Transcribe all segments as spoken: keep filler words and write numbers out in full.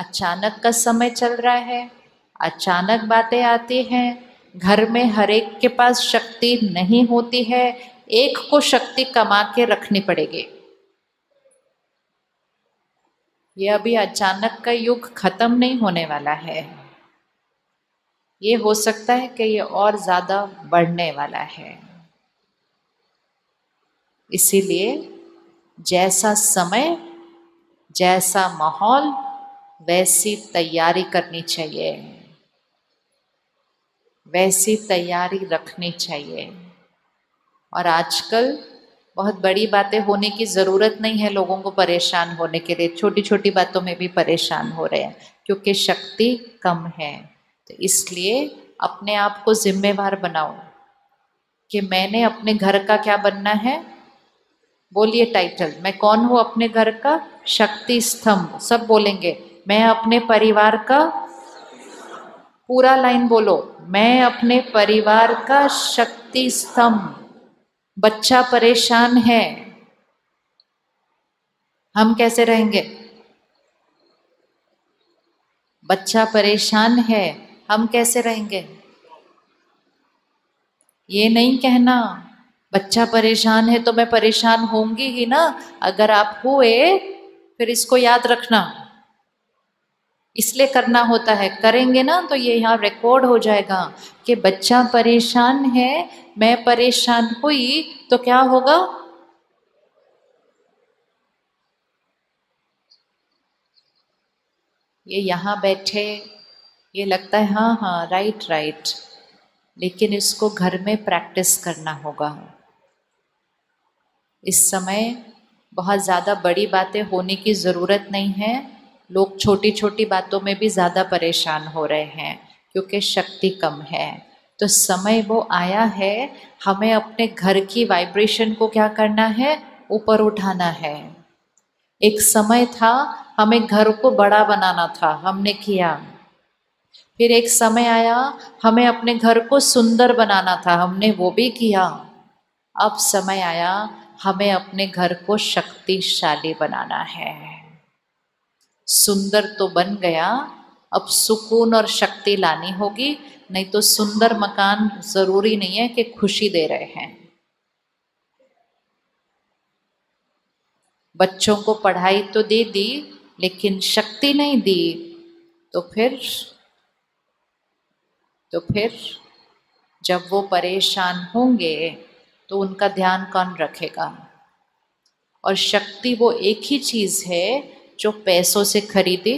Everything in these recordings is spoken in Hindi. अचानक का समय चल रहा है, अचानक बातें आती हैं। घर में हर एक के पास शक्ति नहीं होती है, एक को शक्ति कमा के रखनी पड़ेगी। यह अभी अचानक का युग खत्म नहीं होने वाला है, ये हो सकता है कि यह और ज़्यादा बढ़ने वाला है। इसीलिए जैसा समय, जैसा माहौल, वैसी तैयारी करनी चाहिए, वैसी तैयारी रखनी चाहिए। और आजकल बहुत बड़ी बातें होने की ज़रूरत नहीं है लोगों को परेशान होने के लिए, छोटी छोटी बातों में भी परेशान हो रहे हैं क्योंकि शक्ति कम है। तो इसलिए अपने आप को जिम्मेवार बनाओ कि मैंने अपने घर का क्या बनना है। बोलिए टाइटल, मैं कौन हूँ अपने घर का शक्ति स्तंभ। सब बोलेंगे मैं अपने परिवार का, पूरा लाइन बोलो, मैं अपने परिवार का शक्ति स्तंभ। बच्चा परेशान है, हम कैसे रहेंगे? बच्चा परेशान है, हम कैसे रहेंगे? ये नहीं कहना बच्चा परेशान है तो मैं परेशान होंगी ही ना। अगर आप हुए फिर इसको याद रखना, इसलिए करना होता है। करेंगे ना तो ये यहाँ रिकॉर्ड हो जाएगा कि बच्चा परेशान है, मैं परेशान हुई तो क्या होगा। ये यहाँ बैठे ये लगता है हाँ हाँ राइट राइट, लेकिन इसको घर में प्रैक्टिस करना होगा। इस समय बहुत ज़्यादा बड़ी बातें होने की ज़रूरत नहीं है, लोग छोटी छोटी बातों में भी ज़्यादा परेशान हो रहे हैं क्योंकि शक्ति कम है। तो समय वो आया है, हमें अपने घर की वाइब्रेशन को क्या करना है, ऊपर उठाना है। एक समय था हमें घर को बड़ा बनाना था, हमने किया। फिर एक समय आया हमें अपने घर को सुंदर बनाना था, हमने वो भी किया। अब समय आया हमें अपने घर को शक्तिशाली बनाना है। सुंदर तो बन गया, अब सुकून और शक्ति लानी होगी, नहीं तो सुंदर मकान ज़रूरी नहीं है कि खुशी दे रहे हैं। बच्चों को पढ़ाई तो दे दी लेकिन शक्ति नहीं दी, तो फिर तो फिर जब वो परेशान होंगे तो उनका ध्यान कौन रखेगा। और शक्ति वो एक ही चीज़ है जो पैसों से खरीदी।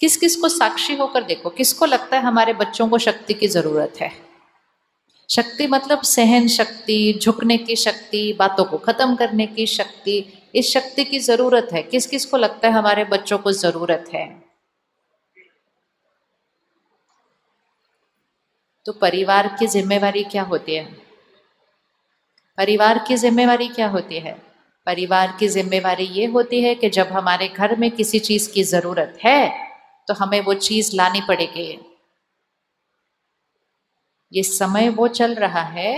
किस किस को साक्षी होकर देखो, किसको लगता है हमारे बच्चों को शक्ति की ज़रूरत है। शक्ति मतलब सहन शक्ति, झुकने की शक्ति, बातों को ख़त्म करने की शक्ति, इस शक्ति की ज़रूरत है। किस किस को लगता है हमारे बच्चों को ज़रूरत है। तो परिवार की जिम्मेवारी क्या होती है, परिवार की जिम्मेवारी क्या होती है? परिवार की जिम्मेवारी ये होती है कि जब हमारे घर में किसी चीज़ की ज़रूरत है तो हमें वो चीज़ लानी पड़ेगी। ये समय वो चल रहा है,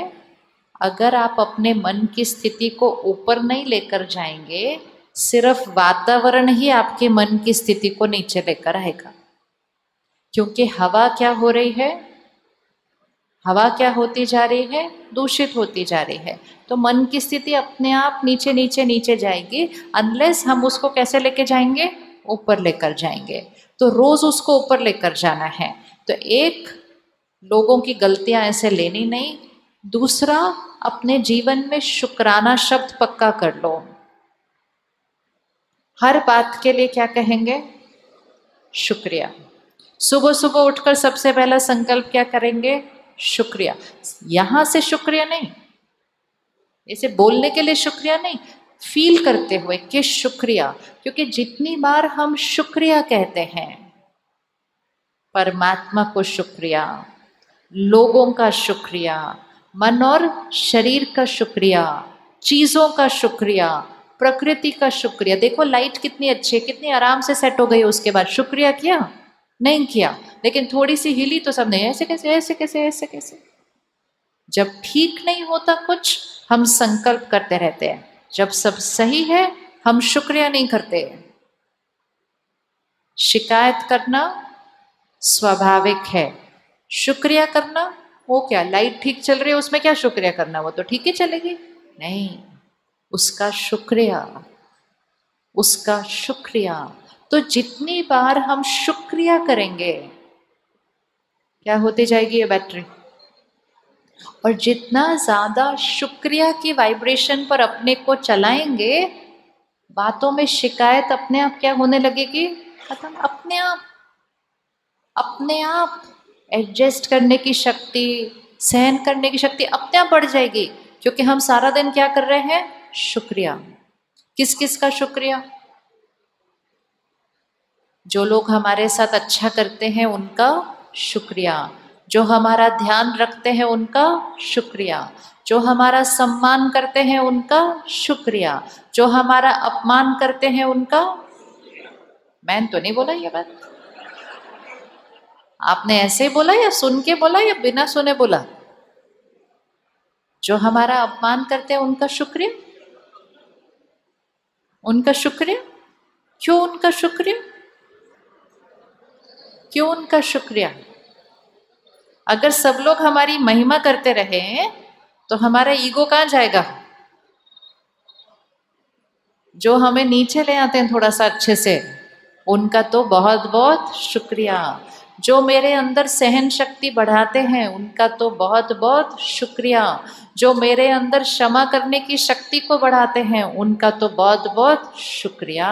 अगर आप अपने मन की स्थिति को ऊपर नहीं लेकर जाएंगे, सिर्फ वातावरण ही आपके मन की स्थिति को नीचे लेकर आएगा। क्योंकि हवा क्या हो रही है, हवा क्या होती जा रही है, दूषित होती जा रही है। तो मन की स्थिति अपने आप नीचे नीचे नीचे जाएगी, अनलेस हम उसको कैसे लेके जाएंगे, ऊपर लेकर जाएंगे। तो रोज़ उसको ऊपर लेकर जाना है। तो एक, लोगों की गलतियां ऐसे लेनी नहीं। दूसरा, अपने जीवन में शुक्राना शब्द पक्का कर लो। हर बात के लिए क्या कहेंगे, शुक्रिया। सुबह सुबह उठकर सबसे पहला संकल्प क्या करेंगे, शुक्रिया। यहाँ से शुक्रिया नहीं, ऐसे बोलने के लिए शुक्रिया नहीं, फील करते हुए कि शुक्रिया। क्योंकि जितनी बार हम शुक्रिया कहते हैं, परमात्मा को शुक्रिया, लोगों का शुक्रिया, मन और शरीर का शुक्रिया, चीज़ों का शुक्रिया, प्रकृति का शुक्रिया। देखो लाइट कितनी अच्छी है, कितनी आराम से सेट हो गई। उसके बाद शुक्रिया किया नहीं किया, लेकिन थोड़ी सी हिली तो सब नहीं, ऐसे कैसे ऐसे कैसे ऐसे कैसे। जब ठीक नहीं होता कुछ हम संकल्प करते रहते हैं, जब सब सही है हम शुक्रिया नहीं करते। शिकायत करना स्वाभाविक है, शुक्रिया करना वो क्या, लाइट ठीक चल रही है उसमें क्या शुक्रिया करना, वो तो ठीक ही चलेगी। नहीं, उसका शुक्रिया, उसका शुक्रिया। तो जितनी बार हम शुक्रिया करेंगे क्या होती जाएगी ये बैटरी, और जितना ज्यादा शुक्रिया की वाइब्रेशन पर अपने को चलाएंगे, बातों में शिकायत अपने आप क्या होने लगेगी, खत्म। अपने आप अपने आप एडजस्ट करने की शक्ति, सहन करने की शक्ति अपने आप बढ़ जाएगी, क्योंकि हम सारा दिन क्या कर रहे हैं, शुक्रिया। किस किस का शुक्रिया, जो लोग हमारे साथ अच्छा करते हैं उनका शुक्रिया, जो हमारा ध्यान रखते हैं उनका शुक्रिया, जो हमारा सम्मान करते हैं उनका शुक्रिया, जो हमारा अपमान करते हैं उनका। मैंने तो नहीं बोला ये बात, आपने ऐसे बोला या सुन के बोला या बिना सुने बोला? जो हमारा अपमान करते हैं उनका शुक्रिया, उनका शुक्रिया। क्यों उनका शुक्रिया, क्यों उनका शुक्रिया? अगर सब लोग हमारी महिमा करते रहे तो हमारा ईगो कहाँ जाएगा? जो हमें नीचे ले आते हैं थोड़ा सा अच्छे से, उनका तो बहुत बहुत शुक्रिया। जो मेरे अंदर सहन शक्ति बढ़ाते हैं उनका तो बहुत बहुत शुक्रिया। जो मेरे अंदर क्षमा करने की शक्ति को बढ़ाते हैं उनका तो बहुत बहुत शुक्रिया।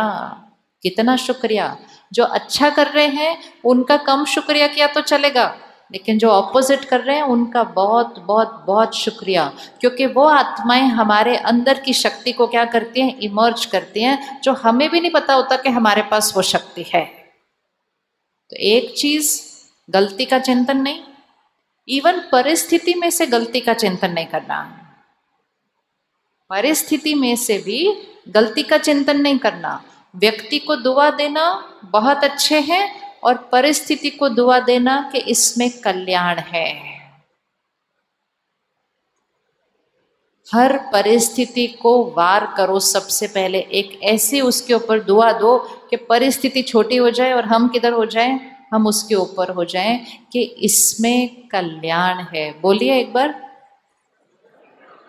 कितना शुक्रिया। जो अच्छा कर रहे हैं उनका कम शुक्रिया किया तो चलेगा, लेकिन जो ऑपोजिट कर रहे हैं उनका बहुत बहुत बहुत शुक्रिया, क्योंकि वो आत्माएं हमारे अंदर की शक्ति को क्या करती हैं, इमर्ज करती हैं, जो हमें भी नहीं पता होता कि हमारे पास वो शक्ति है। तो एक चीज, गलती का चिंतन नहीं, इवन परिस्थिति में से गलती का चिंतन नहीं करना, परिस्थिति में से भी गलती का चिंतन नहीं करना। व्यक्ति को दुआ देना बहुत अच्छे हैं और परिस्थिति को दुआ देना कि इसमें कल्याण है। हर परिस्थिति को वार करो, सबसे पहले एक ऐसी उसके ऊपर दुआ दो कि परिस्थिति छोटी हो जाए और हम किधर हो जाएं, हम उसके ऊपर हो जाएं कि इसमें कल्याण है। बोलिए एक बार,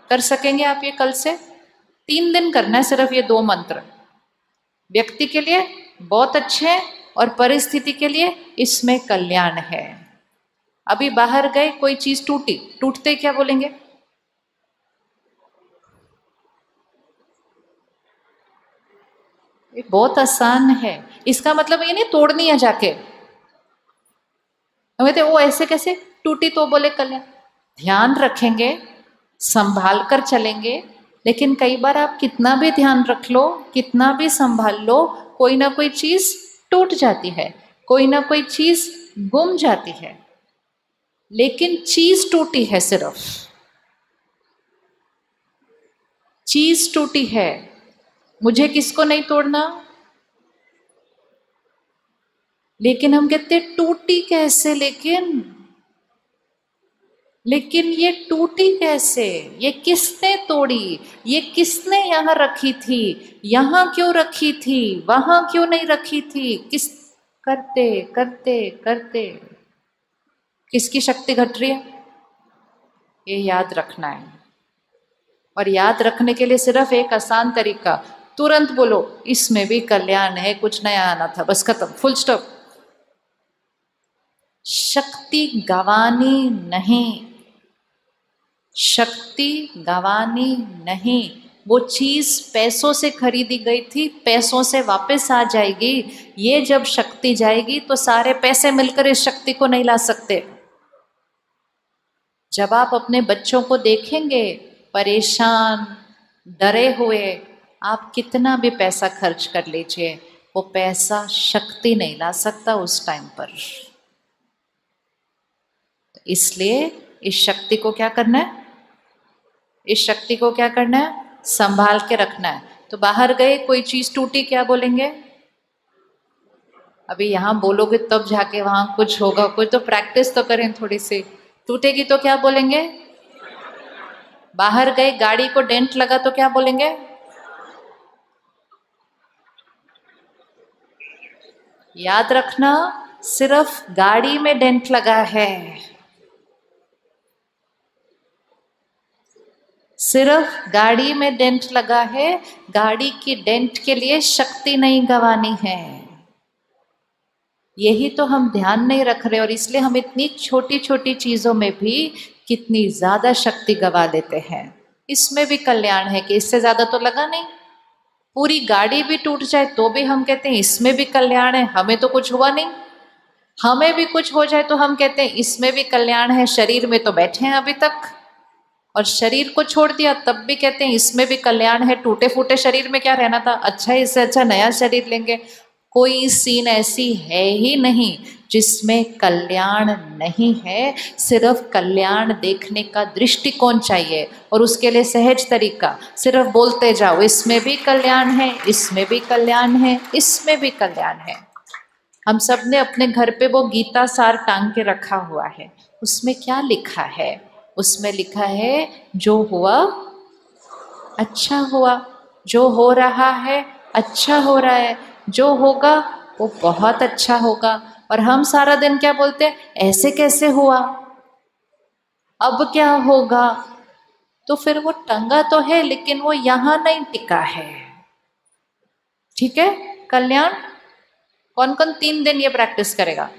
कर सकेंगे आप ये? कल से तीन दिन करना है सिर्फ ये दो मंत्र। व्यक्ति के लिए बहुत अच्छे हैं और परिस्थिति के लिए इसमें कल्याण है। अभी बाहर गए, कोई चीज टूटी, टूटते क्या बोलेंगे? ये बहुत आसान है, इसका मतलब ये नहीं तोड़नी है जाके। हमें तो वो ऐसे कैसे टूटी तो बोले कल्याण। ध्यान रखेंगे, संभाल कर चलेंगे, लेकिन कई बार आप कितना भी ध्यान रख लो, कितना भी संभाल लो, कोई ना कोई चीज टूट जाती है, कोई ना कोई चीज गुम जाती है, लेकिन चीज टूटी है, सिर्फ चीज टूटी है। मुझे किसको नहीं तोड़ना, लेकिन हम कहते टूटी कैसे, लेकिन लेकिन ये टूटी कैसे, ये किसने तोड़ी, ये किसने यहाँ रखी थी, यहाँ क्यों रखी थी, वहाँ क्यों नहीं रखी थी, किस करते करते करते किसकी शक्ति घट रही है। ये याद रखना है, और याद रखने के लिए सिर्फ एक आसान तरीका, तुरंत बोलो इसमें भी कल्याण है, कुछ नया आना था, बस खत्म, फुल स्टॉप। शक्ति गंवानी नहीं, शक्ति गंवानी नहीं। वो चीज पैसों से खरीदी गई थी, पैसों से वापस आ जाएगी। ये जब शक्ति जाएगी तो सारे पैसे मिलकर इस शक्ति को नहीं ला सकते। जब आप अपने बच्चों को देखेंगे परेशान, डरे हुए, आप कितना भी पैसा खर्च कर लीजिए, वो पैसा शक्ति नहीं ला सकता उस टाइम पर। इसलिए इस शक्ति को क्या करना है, इस शक्ति को क्या करना है, संभाल के रखना है। तो बाहर गए, कोई चीज टूटी, क्या बोलेंगे? अभी यहाँ बोलोगे तब जाके वहाँ कुछ होगा, कोई तो प्रैक्टिस तो करें थोड़ी सी। टूटेगी तो क्या बोलेंगे? बाहर गए, गाड़ी को डेंट लगा तो क्या बोलेंगे? याद रखना, सिर्फ गाड़ी में डेंट लगा है, सिर्फ गाड़ी में डेंट लगा है। गाड़ी की डेंट के लिए शक्ति नहीं गंवानी है। यही तो हम ध्यान नहीं रख रहे और इसलिए हम इतनी छोटी छोटी चीज़ों में भी कितनी ज़्यादा शक्ति गंवा देते हैं। इसमें भी कल्याण है कि इससे ज़्यादा तो लगा नहीं, पूरी गाड़ी भी टूट जाए तो भी हम कहते हैं इसमें भी कल्याण है, हमें तो कुछ हुआ नहीं। हमें भी कुछ हो जाए तो हम कहते हैं इसमें भी कल्याण है, शरीर में तो बैठे हैं अभी तक। और शरीर को छोड़ दिया तब भी कहते हैं इसमें भी कल्याण है, टूटे फूटे शरीर में क्या रहना था, अच्छा इससे अच्छा नया शरीर लेंगे। कोई सीन ऐसी है ही नहीं जिसमें कल्याण नहीं है। सिर्फ कल्याण देखने का दृष्टिकोण चाहिए और उसके लिए सहज तरीका, सिर्फ बोलते जाओ इसमें भी कल्याण है, इसमें भी कल्याण है, इसमें भी कल्याण है। हम सब ने अपने घर पे वो गीता सार टांग के रखा हुआ है। उसमें क्या लिखा है? उसमें लिखा है जो हुआ अच्छा हुआ, जो हो रहा है अच्छा हो रहा है, जो होगा वो बहुत अच्छा होगा। और हम सारा दिन क्या बोलते हैं, ऐसे कैसे हुआ, अब क्या होगा। तो फिर वो टंगा तो है लेकिन वो यहाँ नहीं टिका है। ठीक है, कल्याण कौन कौन तीन दिन ये प्रैक्टिस करेगा?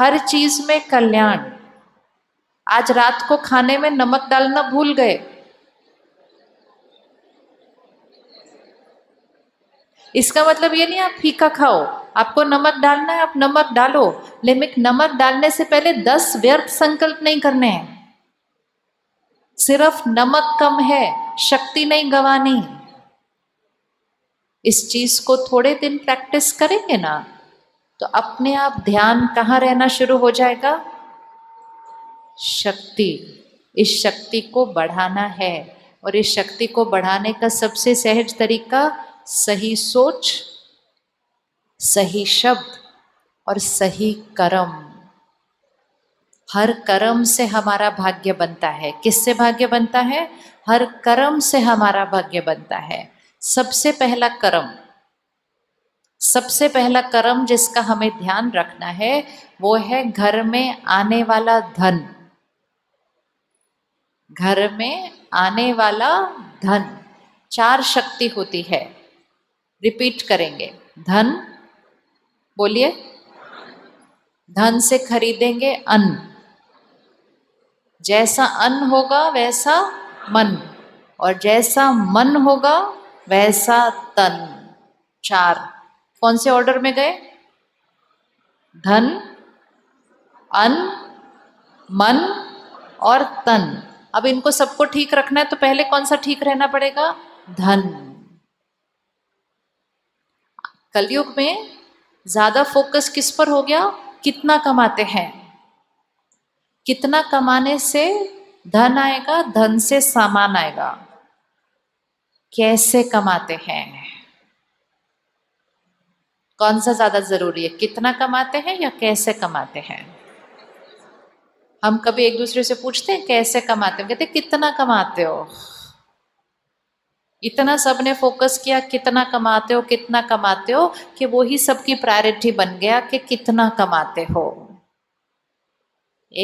हर चीज में कल्याण। आज रात को खाने में नमक डालना भूल गए, इसका मतलब ये नहीं आप फीका खाओ, आपको नमक डालना है आप नमक डालो, लेकिन नमक डालने से पहले दस व्यर्थ संकल्प नहीं करने हैं। सिर्फ नमक कम है, शक्ति नहीं गंवानी। इस चीज को थोड़े दिन प्रैक्टिस करेंगे ना तो अपने आप ध्यान कहाँ रहना शुरू हो जाएगा, शक्ति। इस शक्ति को बढ़ाना है और इस शक्ति को बढ़ाने का सबसे सहज तरीका सही सोच, सही शब्द और सही कर्म। हर कर्म से हमारा भाग्य बनता है। किससे भाग्य बनता है? हर कर्म से हमारा भाग्य बनता है। सबसे पहला कर्म, सबसे पहला कर्म जिसका हमें ध्यान रखना है वो है घर में आने वाला धन। घर में आने वाला धन, चार शक्ति होती है। रिपीट करेंगे, धन, बोलिए, धन से खरीदेंगे अन्न, जैसा अन्न होगा वैसा मन, और जैसा मन होगा वैसा तन। चार कौन से ऑर्डर में गए? धन, अन्न, मन और तन। अब इनको सबको ठीक रखना है तो पहले कौन सा ठीक रहना पड़ेगा? धन। कलयुग में ज्यादा फोकस किस पर हो गया? कितना कमाते हैं। कितना कमाने से धन आएगा, धन से सामान आएगा। कैसे कमाते हैं, कौन सा ज्यादा जरूरी है, कितना कमाते हैं या कैसे कमाते हैं? हम कभी एक दूसरे से पूछते हैं कैसे कमाते हो, कहते कितना कमाते हो। इतना सबने फोकस किया कितना कमाते हो कितना कमाते हो कि वो ही सबकी प्रायोरिटी बन गया कि कितना कमाते हो।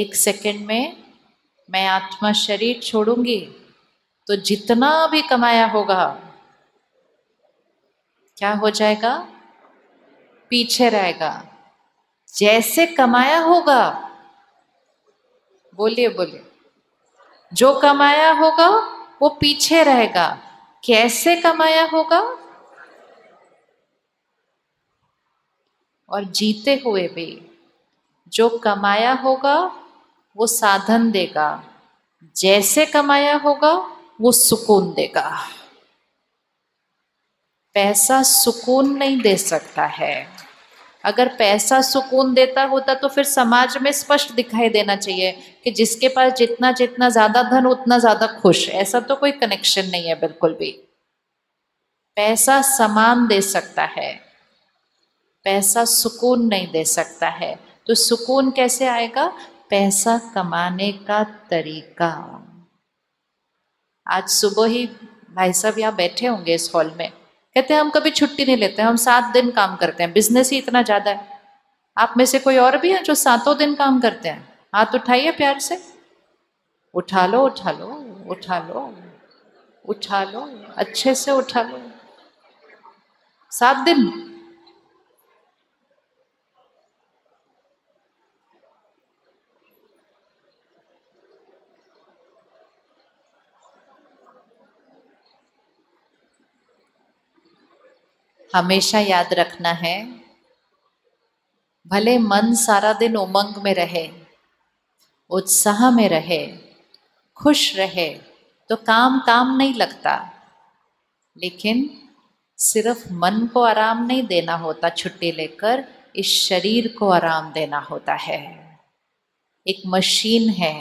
एक सेकंड में मैं आत्मा शरीर छोड़ूंगी तो जितना भी कमाया होगा क्या हो जाएगा? पीछे रहेगा। जैसे कमाया होगा, बोलिए बोलिए, जो कमाया होगा वो पीछे रहेगा। कैसे कमाया होगा, और जीते हुए भी जो कमाया होगा वो साधन देगा, जैसे कमाया होगा वो सुकून देगा। पैसा सुकून नहीं दे सकता है। अगर पैसा सुकून देता होता तो फिर समाज में स्पष्ट दिखाई देना चाहिए कि जिसके पास जितना जितना ज़्यादा धन उतना ज़्यादा खुश। ऐसा तो कोई कनेक्शन नहीं है बिल्कुल भी। पैसा सामान दे सकता है, पैसा सुकून नहीं दे सकता है। तो सुकून कैसे आएगा? पैसा कमाने का तरीका। आज सुबह ही भाई साहब यहाँ बैठे होंगे इस हॉल में, कहते हैं हम कभी छुट्टी नहीं लेते हैं, हम सात दिन काम करते हैं, बिजनेस ही इतना ज़्यादा है। आप में से कोई और भी है जो सातों दिन काम करते हैं? हाथ उठाइए प्यार से, उठा लो उठा लो उठा लो उठा लो, अच्छे से उठा लो। सात दिन हमेशा याद रखना है, भले मन सारा दिन उमंग में रहे, उत्साह में रहे, खुश रहे, तो काम काम नहीं लगता, लेकिन सिर्फ मन को आराम नहीं देना होता छुट्टी लेकर, इस शरीर को आराम देना होता है। एक मशीन है,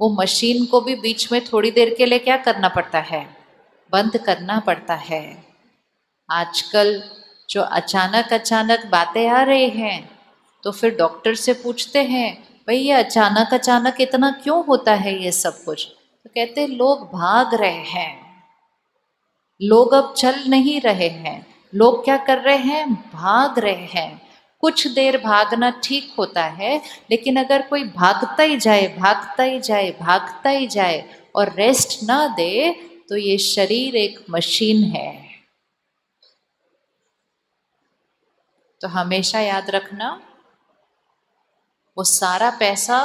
वो मशीन को भी बीच में थोड़ी देर के लिए क्या करना पड़ता है? बंद करना पड़ता है। आजकल जो अचानक अचानक बातें आ रही हैं, तो फिर डॉक्टर से पूछते हैं, भाई ये अचानक अचानक इतना क्यों होता है ये सब कुछ? तो कहते हैं लोग भाग रहे हैं, लोग अब चल नहीं रहे हैं, लोग क्या कर रहे हैं? भाग रहे हैं। कुछ देर भागना ठीक होता है, लेकिन अगर कोई भागता ही जाए भागता ही जाए भागता ही जाए और रेस्ट ना दे, तो ये शरीर एक मशीन है। तो हमेशा याद रखना, वो सारा पैसा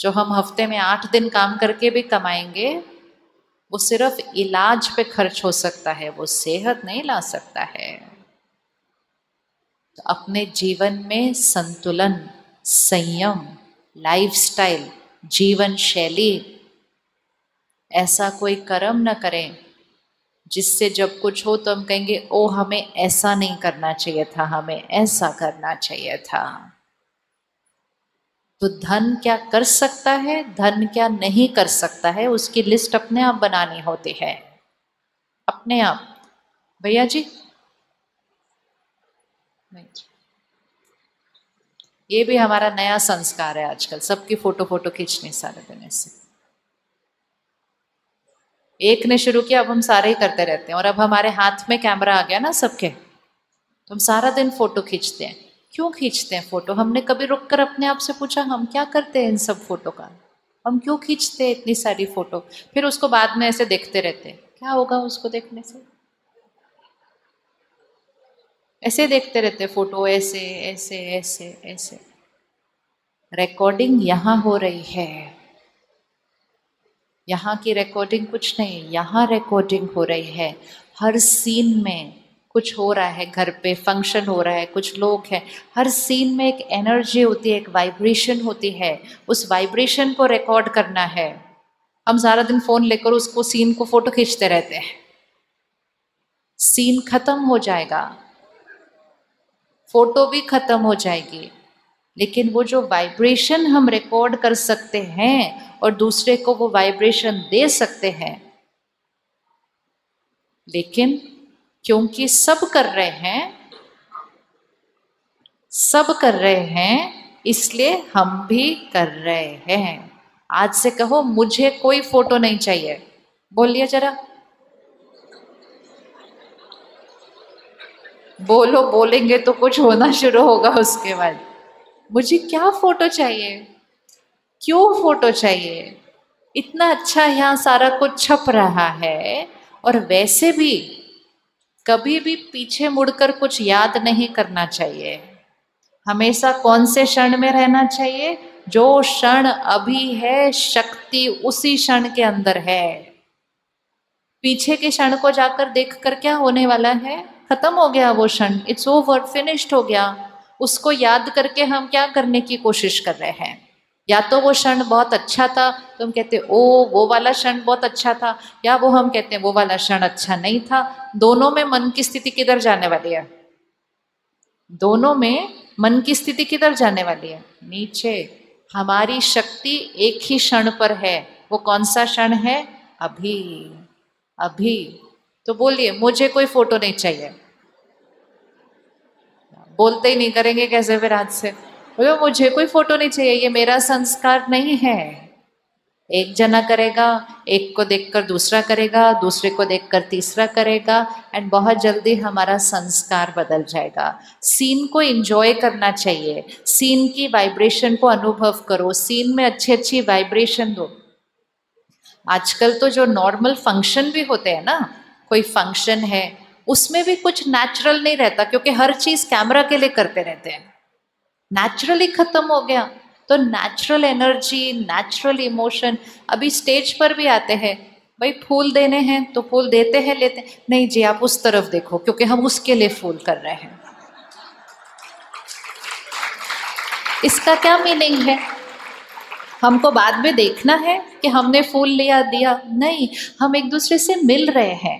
जो हम हफ्ते में आठ दिन काम करके भी कमाएंगे, वो सिर्फ इलाज पे खर्च हो सकता है, वो सेहत नहीं ला सकता है। तो अपने जीवन में संतुलन, संयम, लाइफस्टाइल, जीवन शैली, ऐसा कोई कर्म न करें जिससे जब कुछ हो तो हम कहेंगे ओ हमें ऐसा नहीं करना चाहिए था, हमें ऐसा करना चाहिए था। तो धन क्या कर सकता है, धन क्या नहीं कर सकता है, उसकी लिस्ट अपने आप बनानी होती है, अपने आप। भैया जी ये भी हमारा नया संस्कार है आजकल, सबकी फोटो फोटो खींचने सारे दिन ऐसे। एक ने शुरू किया, अब हम सारे ही करते रहते हैं, और अब हमारे हाथ में कैमरा आ गया ना सबके, तो हम सारा दिन फोटो खींचते हैं। क्यों खींचते हैं फोटो? हमने कभी रुककर अपने आप से पूछा हम क्या करते हैं इन सब फोटो का? हम क्यों खींचते हैं इतनी सारी फोटो? फिर उसको बाद में ऐसे देखते रहते हैं, क्या होगा उसको देखने से? ऐसे देखते रहते फोटो, ऐसे ऐसे ऐसे ऐसे। रिकॉर्डिंग यहाँ हो रही है, यहाँ की रिकॉर्डिंग कुछ नहीं, यहाँ रिकॉर्डिंग हो रही है। हर सीन में कुछ हो रहा है, घर पे फंक्शन हो रहा है, कुछ लोग हैं, हर सीन में एक एनर्जी होती है, एक वाइब्रेशन होती है, उस वाइब्रेशन को रिकॉर्ड करना है। हम सारा दिन फ़ोन लेकर उसको सीन को फ़ोटो खींचते रहते हैं, सीन ख़त्म हो जाएगा, फ़ोटो भी ख़त्म हो जाएगी, लेकिन वो जो वाइब्रेशन हम रिकॉर्ड कर सकते हैं और दूसरे को वो वाइब्रेशन दे सकते हैं, लेकिन क्योंकि सब कर रहे हैं, सब कर रहे हैं, इसलिए हम भी कर रहे हैं। आज से कहो मुझे कोई फोटो नहीं चाहिए, बोलिए जरा, बोलो, बोलेंगे तो कुछ होना शुरू होगा उसके बाद। मुझे क्या फोटो चाहिए, क्यों फोटो चाहिए? इतना अच्छा यहाँ सारा कुछ छप रहा है, और वैसे भी कभी भी पीछे मुड़कर कुछ याद नहीं करना चाहिए। हमेशा कौन से क्षण में रहना चाहिए? जो क्षण अभी है, शक्ति उसी क्षण के अंदर है। पीछे के क्षण को जाकर देखकर क्या होने वाला है? खत्म हो गया वो क्षण, इट्स ओवर, फिनिश्ड हो गया। उसको याद करके हम क्या करने की कोशिश कर रहे हैं? या तो वो क्षण बहुत अच्छा था तो हम कहते ओ वो वाला क्षण बहुत अच्छा था, या वो हम कहते हैं वो वाला क्षण अच्छा नहीं था। दोनों में मन की स्थिति किधर जाने वाली है? दोनों में मन की स्थिति किधर जाने वाली है? नीचे। हमारी शक्ति एक ही क्षण पर है, वो कौन सा क्षण है? अभी अभी। तो बोलिए मुझे कोई फोटो नहीं चाहिए, बोलते ही नहीं करेंगे कैसे फिर आज से? मुझे कोई फोटो नहीं चाहिए, ये मेरा संस्कार नहीं है। एक जना करेगा, एक को देखकर दूसरा करेगा, दूसरे को देखकर तीसरा करेगा, एंड बहुत जल्दी हमारा संस्कार बदल जाएगा। सीन को एंजॉय करना चाहिए, सीन की वाइब्रेशन को अनुभव करो, सीन में अच्छी अच्छी वाइब्रेशन दो। आजकल तो जो नॉर्मल फंक्शन भी होते हैं ना, कोई फंक्शन है उसमें भी कुछ नेचुरल नहीं रहता, क्योंकि हर चीज़ कैमरा के लिए करते रहते हैं, नेचुरली ख़त्म हो गया। तो नेचुरल एनर्जी, नेचुरल इमोशन, अभी स्टेज पर भी आते हैं, भाई फूल देने हैं तो फूल देते हैं, लेते हैं, नहीं जी आप उस तरफ देखो क्योंकि हम उसके लिए फूल कर रहे हैं। इसका क्या मीनिंग है? हमको बाद में देखना है कि हमने फूल लिया दिया, नहीं, हम एक दूसरे से मिल रहे हैं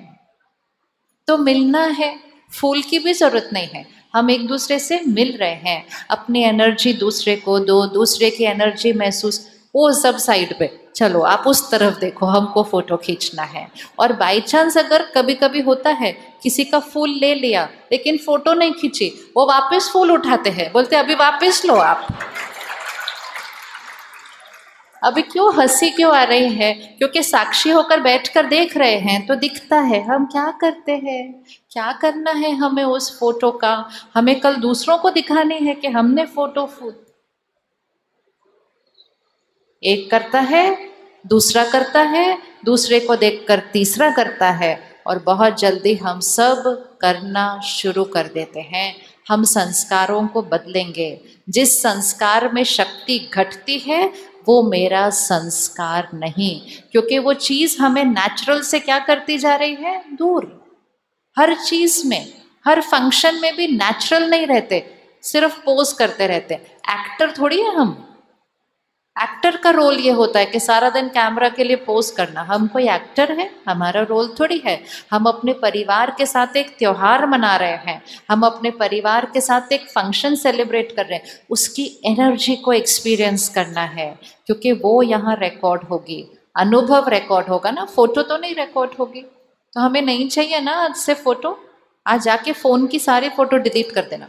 तो मिलना है, फूल की भी ज़रूरत नहीं है। हम एक दूसरे से मिल रहे हैं, अपनी एनर्जी दूसरे को दो, दूसरे की एनर्जी महसूस, वो सब साइड पे, चलो आप उस तरफ देखो, हमको फ़ोटो खींचना है। और बाई चांस अगर कभी कभी होता है किसी का फूल ले लिया लेकिन फ़ोटो नहीं खींची, वो वापस फूल उठाते हैं, बोलते अभी वापस लो आप, अभी क्यों हंसी क्यों आ रही है? क्योंकि साक्षी होकर बैठकर देख रहे हैं तो दिखता है हम क्या करते हैं, क्या करना है हमें उस फोटो का, हमें कल दूसरों को दिखाने है कि हमने फोटो फूल। एक करता है, दूसरा करता है, दूसरे को देखकर तीसरा करता है, और बहुत जल्दी हम सब करना शुरू कर देते हैं। हम संस्कारों को बदलेंगे। जिस संस्कार में शक्ति घटती है वो मेरा संस्कार नहीं, क्योंकि वो चीज़ हमें नेचुरल से क्या करती जा रही है, दूर। हर चीज़ में, हर फंक्शन में भी नेचुरल नहीं रहते, सिर्फ पोज करते रहते। एक्टर थोड़ी है हम, एक्टर का रोल ये होता है कि सारा दिन कैमरा के लिए पोज करना। हम कोई एक्टर है, हमारा रोल थोड़ी है। हम अपने परिवार के साथ एक त्यौहार मना रहे हैं, हम अपने परिवार के साथ एक फंक्शन सेलिब्रेट कर रहे हैं, उसकी एनर्जी को एक्सपीरियंस करना है, क्योंकि वो यहाँ रिकॉर्ड होगी, अनुभव रिकॉर्ड होगा ना, फोटो तो नहीं रिकॉर्ड होगी। तो हमें नहीं चाहिए ना आज से फ़ोटो, आज जाके फ़ोन की सारी फ़ोटो डिलीट कर देना।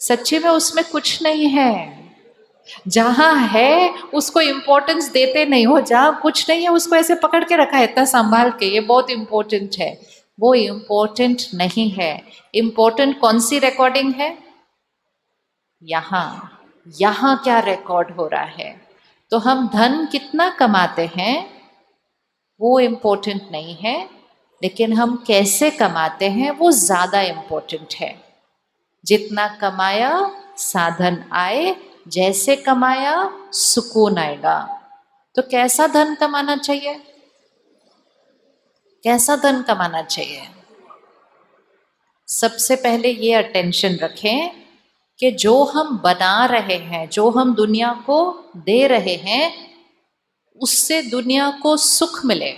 सच्ची में उसमें कुछ नहीं है, जहाँ है उसको इम्पोर्टेंस देते नहीं हो, जहाँ कुछ नहीं है उसको ऐसे पकड़ के रखा है इतना संभाल के, ये बहुत इम्पोर्टेंट है। वो इम्पोर्टेंट नहीं है। इम्पोर्टेंट कौन सी रिकॉर्डिंग है? यहाँ, यहाँ क्या रिकॉर्ड हो रहा है। तो हम धन कितना कमाते हैं वो इम्पोर्टेंट नहीं है, लेकिन हम कैसे कमाते हैं वो ज़्यादा इम्पोर्टेंट है। जितना कमाया साधन आए, जैसे कमाया सुकून आएगा। तो कैसा धन कमाना चाहिए, कैसा धन कमाना चाहिए? सबसे पहले ये अटेंशन रखें कि जो हम बना रहे हैं, जो हम दुनिया को दे रहे हैं, उससे दुनिया को सुख मिले।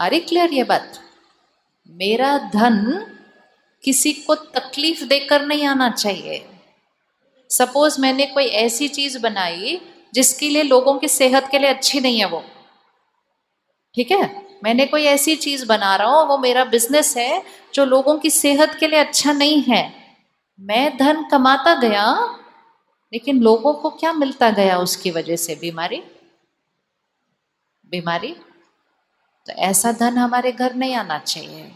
अरे क्लियर ये बात? मेरा धन किसी को तकलीफ देकर नहीं आना चाहिए। सपोज मैंने कोई ऐसी चीज़ बनाई जिसके लिए लोगों की सेहत के लिए अच्छी नहीं है वो, ठीक है, मैंने कोई ऐसी चीज़ बना रहा हूँ, वो मेरा बिजनेस है जो लोगों की सेहत के लिए अच्छा नहीं है। मैं धन कमाता गया, लेकिन लोगों को क्या मिलता गया उसकी वजह से? बीमारी, बीमारी। तो ऐसा धन हमारे घर नहीं आना चाहिए,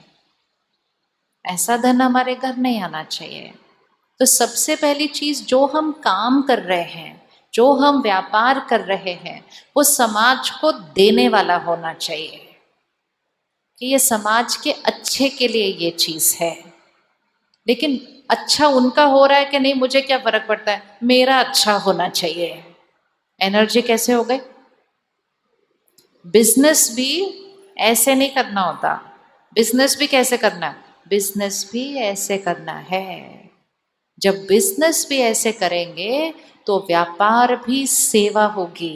ऐसा धन हमारे घर नहीं आना चाहिए। तो सबसे पहली चीज़, जो हम काम कर रहे हैं, जो हम व्यापार कर रहे हैं, वो समाज को देने वाला होना चाहिए कि ये समाज के अच्छे के लिए ये चीज़ है। लेकिन अच्छा उनका हो रहा है कि नहीं, मुझे क्या फ़र्क पड़ता है, मेरा अच्छा होना चाहिए। एनर्जी कैसे हो गई? बिजनेस भी ऐसे नहीं करना होता। बिजनेस भी कैसे करना? बिजनेस भी ऐसे करना है। जब बिजनेस भी ऐसे करेंगे तो व्यापार भी सेवा होगी।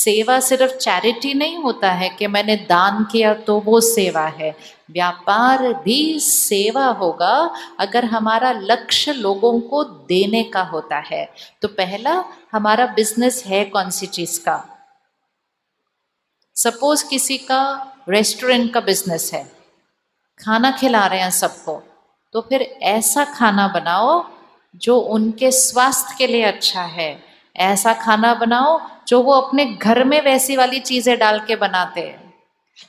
सेवा सिर्फ चैरिटी नहीं होता है कि मैंने दान किया तो वो सेवा है, व्यापार भी सेवा होगा अगर हमारा लक्ष्य लोगों को देने का होता है। तो पहला, हमारा बिजनेस है कौन सी चीज़ का? सपोज किसी का रेस्टोरेंट का बिजनेस है, खाना खिला रहे हैं सबको, तो फिर ऐसा खाना बनाओ जो उनके स्वास्थ्य के लिए अच्छा है। ऐसा खाना बनाओ जो वो अपने घर में वैसी वाली चीज़ें डाल के बनाते हैं।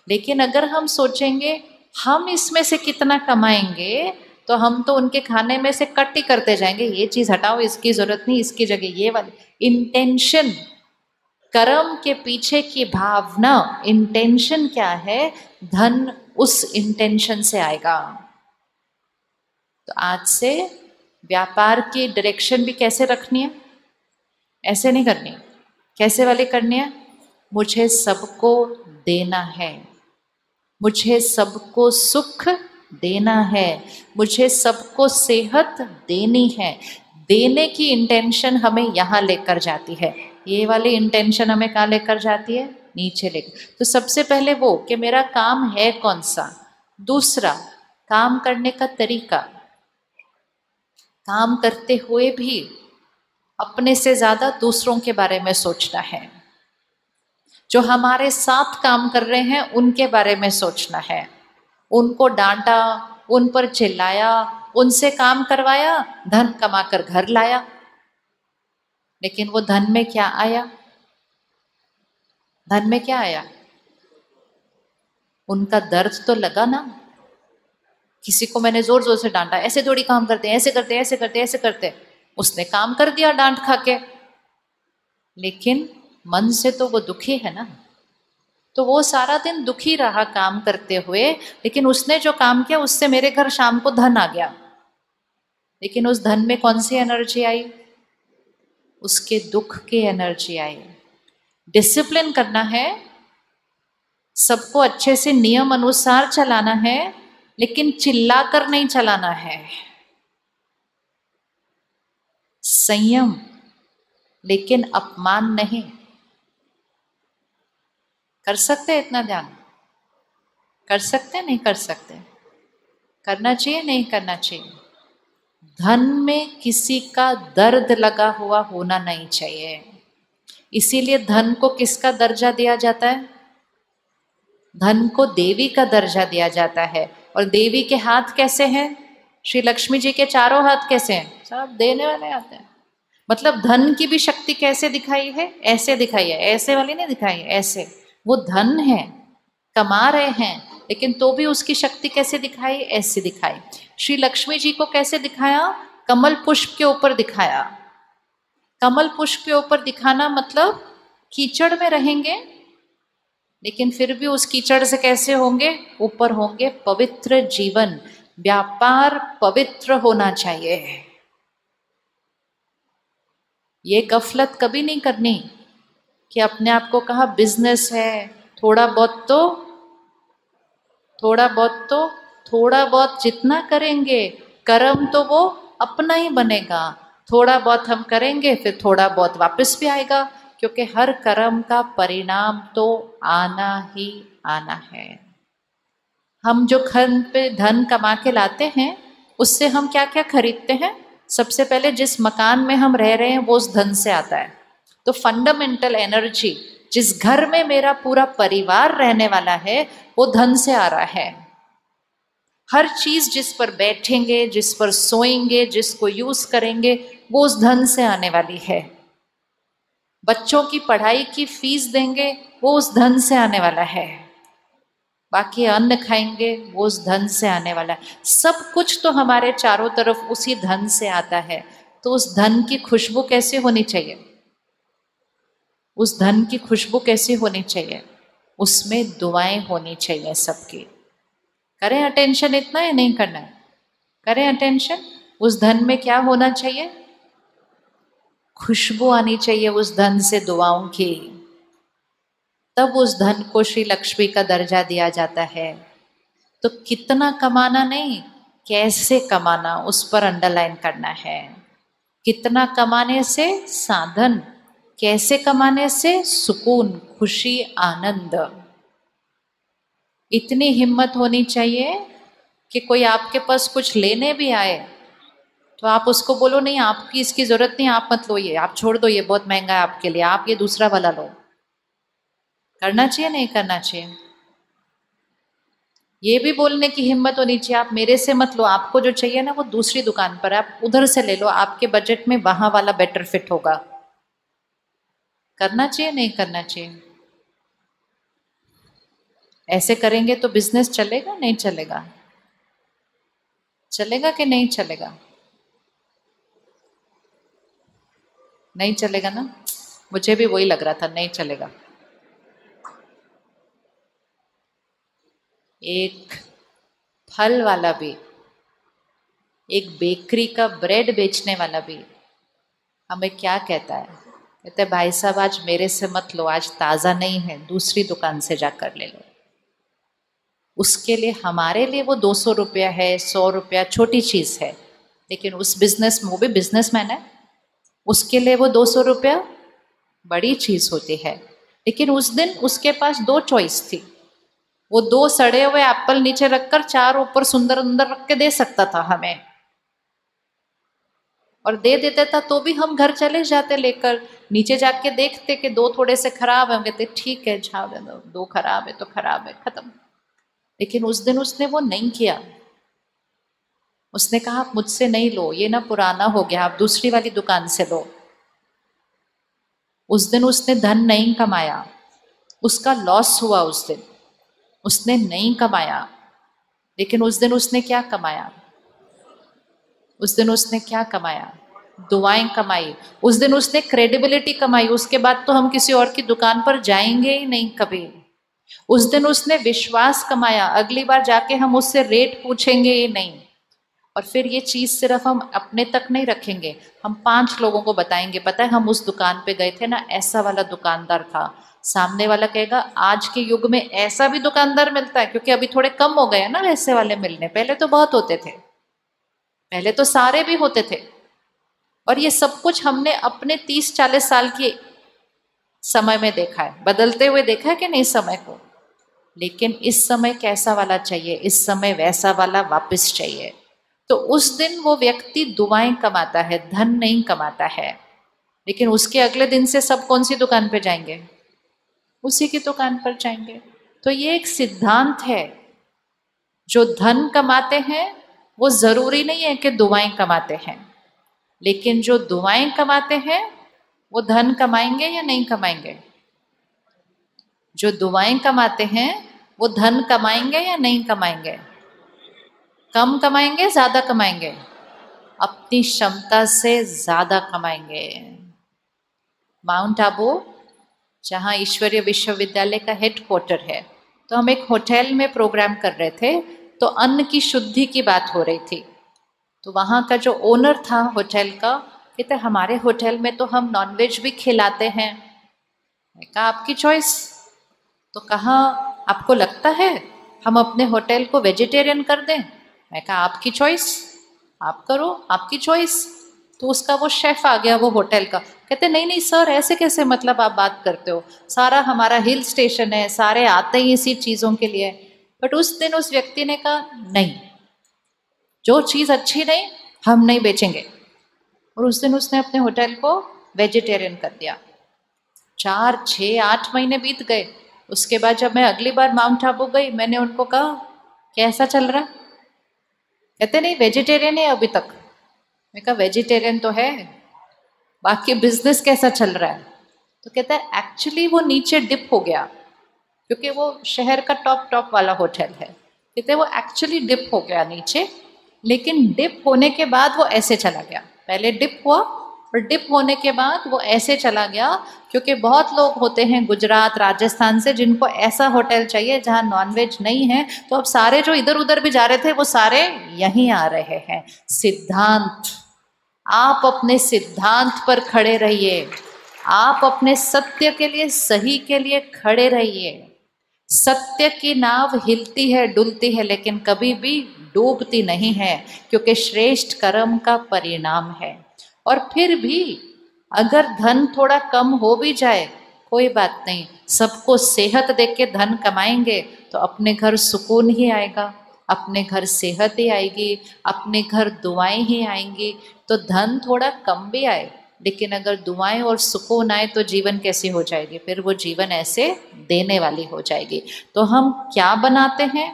लेकिन अगर हम सोचेंगे हम इसमें से कितना कमाएंगे, तो हम तो उनके खाने में से कट ही करते जाएंगे, ये चीज़ हटाओ, इसकी ज़रूरत नहीं, इसकी जगह ये वाली। इंटेंशन, कर्म के पीछे की भावना, इंटेंशन क्या है, धन उस इंटेंशन से आएगा। तो आज से व्यापार की डायरेक्शन भी कैसे रखनी है, ऐसे नहीं करनी है, कैसे वाले करनी है, मुझे सबको देना है, मुझे सबको सुख देना है, मुझे सबको सेहत देनी है। देने की इंटेंशन हमें यहाँ लेकर जाती है, ये वाली इंटेंशन हमें कहाँ लेकर जाती है, नीचे लेकर। तो सबसे पहले वो कि मेरा काम है कौन सा, दूसरा काम करने का तरीका, काम करते हुए भी अपने से ज़्यादा दूसरों के बारे में सोचना है, जो हमारे साथ काम कर रहे हैं उनके बारे में सोचना है, उनको डांटा, उन पर चिल्लाया, उनसे काम करवाया, धन कमा कर घर लाया, लेकिन वो धन में क्या आया, धन में क्या आया, उनका दर्द तो लगा ना। किसी को मैंने जोर जोर से डांटा, ऐसे थोड़ी काम करते हैं, ऐसे करते हैं, ऐसे करते हैं, ऐसे करते हैं, उसने काम कर दिया डांट खा के, लेकिन मन से तो वो दुखी है ना। तो वो सारा दिन दुखी रहा काम करते हुए, लेकिन उसने जो काम किया उससे मेरे घर शाम को धन आ गया, लेकिन उस धन में कौन सी एनर्जी आई, उसके दुख की एनर्जी आई। डिसिप्लिन करना है, सबको अच्छे से नियम अनुसार चलाना है, लेकिन चिल्ला कर नहीं चलाना है। संयम, लेकिन अपमान नहीं कर सकते, इतना ध्यान कर सकते, नहीं कर सकते, करना चाहिए, नहीं करना चाहिए। धन में किसी का दर्द लगा हुआ होना नहीं चाहिए, इसीलिए धन को किसका दर्जा दिया जाता है, धन को देवी का दर्जा दिया जाता है। और देवी के हाथ कैसे हैं, श्री लक्ष्मी जी के चारों हाथ कैसे हैं, सब देने वाले आते हैं। मतलब धन की भी शक्ति कैसे दिखाई है, ऐसे दिखाई है, ऐसे वाली नहीं दिखाई है, ऐसे। वो धन है, कमा रहे हैं, लेकिन तो भी उसकी शक्ति कैसे दिखाई, ऐसे दिखाई। श्री लक्ष्मी जी को कैसे दिखाया, कमल पुष्प के ऊपर दिखाया। कमल पुष्प के ऊपर दिखाना मतलब कीचड़ में रहेंगे, लेकिन फिर भी उस कीचड़ से कैसे होंगे, ऊपर होंगे। पवित्र जीवन, व्यापार पवित्र होना चाहिए। ये गफलत कभी नहीं करनी कि अपने आप को कहा बिजनेस है, थोड़ा बहुत तो थोड़ा बहुत तो थोड़ा बहुत जितना करेंगे कर्म तो वो अपना ही बनेगा। थोड़ा बहुत हम करेंगे फिर थोड़ा बहुत वापस भी आएगा, क्योंकि हर कर्म का परिणाम तो आना ही आना है। हम जो घर पे धन कमा के लाते हैं उससे हम क्या क्या खरीदते हैं, सबसे पहले जिस मकान में हम रह रहे हैं वो उस धन से आता है। तो फंडामेंटल एनर्जी, जिस घर में मेरा पूरा परिवार रहने वाला है वो धन से आ रहा है। हर चीज़ जिस पर बैठेंगे, जिस पर सोएंगे, जिसको यूज़ करेंगे वो उस धन से आने वाली है। बच्चों की पढ़ाई की फीस देंगे वो उस धन से आने वाला है। बाकी अन्न खाएंगे वो उस धन से आने वाला है। सब कुछ तो हमारे चारों तरफ उसी धन से आता है। तो उस धन की खुशबू कैसे होनी चाहिए, उस धन की खुशबू कैसे होनी चाहिए, उसमें दुआएं होनी चाहिए सबकी। करें अटेंशन इतना है, नहीं करना है, करें अटेंशन। उस धन में क्या होना चाहिए, खुशबू आनी चाहिए उस धन से दुआओं की, तब उस धन को श्री लक्ष्मी का दर्जा दिया जाता है। तो कितना कमाना नहीं, कैसे कमाना, उस पर अंडरलाइन करना है। कितना कमाने से साधन, कैसे कमाने से सुकून, खुशी, आनंद। इतनी हिम्मत होनी चाहिए कि कोई आपके पास कुछ लेने भी आए तो आप उसको बोलो नहीं, आपकी इसकी ज़रूरत नहीं, आप मत लो ये, आप छोड़ दो, ये बहुत महंगा है आपके लिए, आप ये दूसरा वाला लो। करना चाहिए, नहीं करना चाहिए। ये भी बोलने की हिम्मत होनी चाहिए आप मेरे से मत लो, आपको जो चाहिए ना वो दूसरी दुकान पर, आप उधर से ले लो, आपके बजट में वहाँ वाला बेटर फिट होगा। करना चाहिए नहीं करना चाहिए? ऐसे करेंगे तो बिजनेस चलेगा नहीं चलेगा, चलेगा कि नहीं चलेगा? नहीं चलेगा ना, मुझे भी वही लग रहा था नहीं चलेगा। एक फल वाला भी, एक बेकरी का ब्रेड बेचने वाला भी हमें क्या कहता है? कहते हैं भाई साहब आज मेरे से मत लो, आज ताज़ा नहीं है, दूसरी दुकान से जाकर ले लो। उसके लिए हमारे लिए वो दो सौ रुपया है, सौ रुपया छोटी चीज़ है, लेकिन उस बिजनेस में, वो भी बिजनेसमैन है, उसके लिए वो दो सौ रुपया बड़ी चीज़ होती है। लेकिन उस दिन उसके पास दो चॉइस थी, वो दो सड़े हुए एप्पल नीचे रखकर चार ऊपर सुंदर अंदर रख के दे सकता था हमें, और दे देता था तो भी हम घर चले जाते लेकर, नीचे जाके देखते कि दो थोड़े से खराब हैं, हम कहते ठीक है झाड़ दो, दो खराब है तो खराब है, खत्म। लेकिन उस दिन उसने वो नहीं किया, उसने कहा आप मुझसे नहीं लो, ये ना पुराना हो गया, आप दूसरी वाली दुकान से लो। उस दिन उसने धन नहीं कमाया, उसका लॉस हुआ, उस दिन उसने नहीं कमाया। लेकिन उस दिन उसने क्या कमाया? उस दिन उसने क्या कमाया? दुआएं कमाई। उस दिन उसने क्रेडिबिलिटी कमाई, उसके बाद तो हम किसी और की दुकान पर जाएंगे ही नहीं कभी। उस दिन उसने विश्वास कमाया, अगली बार जाके हम उससे रेट पूछेंगे ही नहीं। और फिर ये चीज़ सिर्फ हम अपने तक नहीं रखेंगे, हम पांच लोगों को बताएंगे, पता है हम उस दुकान पे गए थे ना, ऐसा वाला दुकानदार था। सामने वाला कहेगा आज के युग में ऐसा भी दुकानदार मिलता है, क्योंकि अभी थोड़े कम हो गए हैं ना वैसे वाले मिलने, पहले तो बहुत होते थे, पहले तो सारे भी होते थे। और ये सब कुछ हमने अपने तीस चालीस साल के समय में देखा है, बदलते हुए देखा है कि नहीं समय को। लेकिन इस समय कैसा वाला चाहिए, इस समय वैसा वाला वापस चाहिए। तो उस दिन वो व्यक्ति दुआएं कमाता है, धन नहीं कमाता है। लेकिन उसके अगले दिन से सब कौन सी दुकान पर जाएंगे? उसी की दुकान पर जाएंगे। तो ये एक सिद्धांत है, जो धन कमाते हैं वो ज़रूरी नहीं है कि दुआएं कमाते हैं, लेकिन जो दुआएं कमाते हैं वो धन कमाएंगे या नहीं कमाएंगे? जो दुआएं कमाते हैं वो धन कमाएंगे या नहीं कमाएंगे? कम कमाएंगे ज़्यादा कमाएंगे? अपनी क्षमता से ज़्यादा कमाएंगे। माउंट आबू जहाँ ईश्वरीय विश्वविद्यालय का हेडक्वार्टर है, तो हम एक होटल में प्रोग्राम कर रहे थे, तो अन्न की शुद्धि की बात हो रही थी। तो वहाँ का जो ओनर था होटल का, कहते हमारे होटल में तो हम नॉनवेज भी खिलाते हैं। मैंने कहा आपकी चॉइस। तो कहा आपको लगता है हम अपने होटल को वेजिटेरियन कर दें? मैं कहा आपकी चॉइस, आप करो, आपकी चॉइस। तो उसका वो शेफ़ आ गया वो होटल का, कहते नहीं नहीं सर ऐसे कैसे, मतलब आप बात करते हो, सारा हमारा हिल स्टेशन है, सारे आते ही इसी चीज़ों के लिए। बट उस दिन उस व्यक्ति ने कहा नहीं, जो चीज़ अच्छी नहीं हम नहीं बेचेंगे। और उस दिन उसने अपने होटल को वेजिटेरियन कर दिया। चार छः आठ महीने बीत गए। उसके बाद जब मैं अगली बार माउंट आबू गई, मैंने उनको कहा कैसा चल रहा है? कहते नहीं वेजिटेरियन है अभी तक। मैं कहा वेजिटेरियन तो है, बाकी बिजनेस कैसा चल रहा है? तो कहता है एक्चुअली वो नीचे डिप हो गया, क्योंकि वो शहर का टॉप टॉप वाला होटल है। कहते हैं वो एक्चुअली डिप हो गया नीचे, लेकिन डिप होने के बाद वो ऐसे चला गया। पहले डिप हुआ और डिप होने के बाद वो ऐसे चला गया, क्योंकि बहुत लोग होते हैं गुजरात राजस्थान से जिनको ऐसा होटल चाहिए जहाँ नॉनवेज नहीं है। तो अब सारे जो इधर उधर भी जा रहे थे वो सारे यहीं आ रहे हैं। सिद्धांत, आप अपने सिद्धांत पर खड़े रहिए, आप अपने सत्य के लिए, सही के लिए खड़े रहिए। सत्य की नाव हिलती है, डुलती है, लेकिन कभी भी डूबती नहीं है, क्योंकि श्रेष्ठ कर्म का परिणाम है। और फिर भी अगर धन थोड़ा कम हो भी जाए कोई बात नहीं, सबको सेहत देके धन कमाएंगे तो अपने घर सुकून ही आएगा, अपने घर सेहत ही आएगी, अपने घर दुआएं ही आएंगी। तो धन थोड़ा कम भी आए, लेकिन अगर दुआएं और सुकून आए तो जीवन कैसी हो जाएगी? फिर वो जीवन ऐसे देने वाली हो जाएगी। तो हम क्या बनाते हैं,